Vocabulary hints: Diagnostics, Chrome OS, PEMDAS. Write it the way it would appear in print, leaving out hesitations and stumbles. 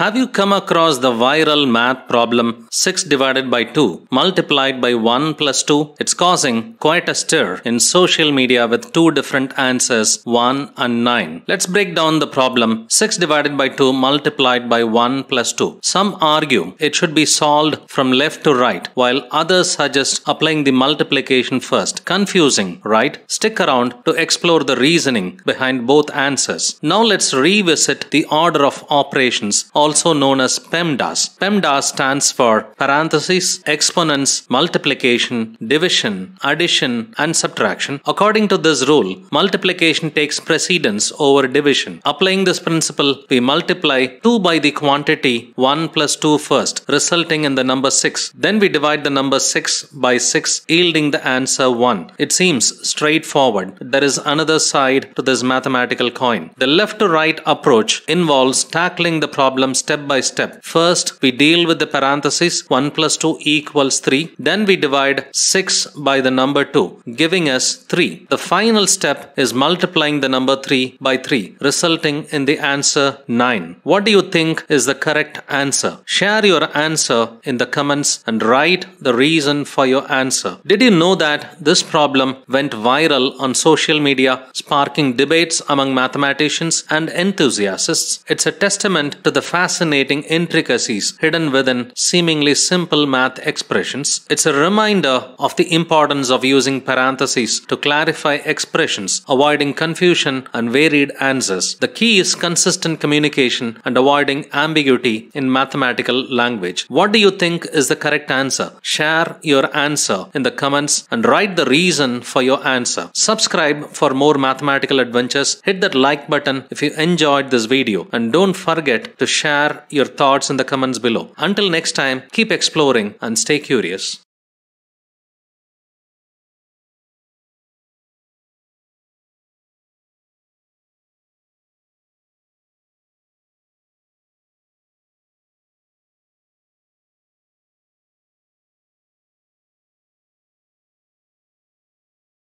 Have you come across the viral math problem 6 divided by 2 multiplied by 1 plus 2? It's causing quite a stir in social media with two different answers, 1 and 9. Let's break down the problem 6 divided by 2 multiplied by 1 plus 2. Some argue it should be solved from left to right, while others suggest applying the multiplication first. Confusing, right? Stick around to explore the reasoning behind both answers. Now let's revisit the order of operations, also known as PEMDAS. PEMDAS stands for parentheses, exponents, multiplication, division, addition, and subtraction. According to this rule, multiplication takes precedence over division. Applying this principle, we multiply 2 by the quantity 1 plus 2 first, resulting in the number 6. Then we divide the number 6 by 6, yielding the answer 1. It seems straightforward. There is another side to this mathematical coin. The left to right approach involves tackling the problem step by step. First, we deal with the parentheses 1 plus 2 equals 3. Then we divide 6 by the number 2, giving us 3. The final step is multiplying the number 3 by 3, resulting in the answer 9. What do you think is the correct answer? Share your answer in the comments and write the reason for your answer. Did you know that this problem went viral on social media, sparking debates among mathematicians and enthusiasts? It's a testament to the fascinating intricacies hidden within seemingly simple math expressions. It's a reminder of the importance of using parentheses to clarify expressions, avoiding confusion and varied answers. The key is consistent communication and avoiding ambiguity in mathematical language. What do you think is the correct answer? Share your answer in the comments and write the reason for your answer. Subscribe for more mathematical adventures. Hit that like button if you enjoyed this video, and don't forget to share your thoughts in the comments below. Until next time, keep exploring and stay curious.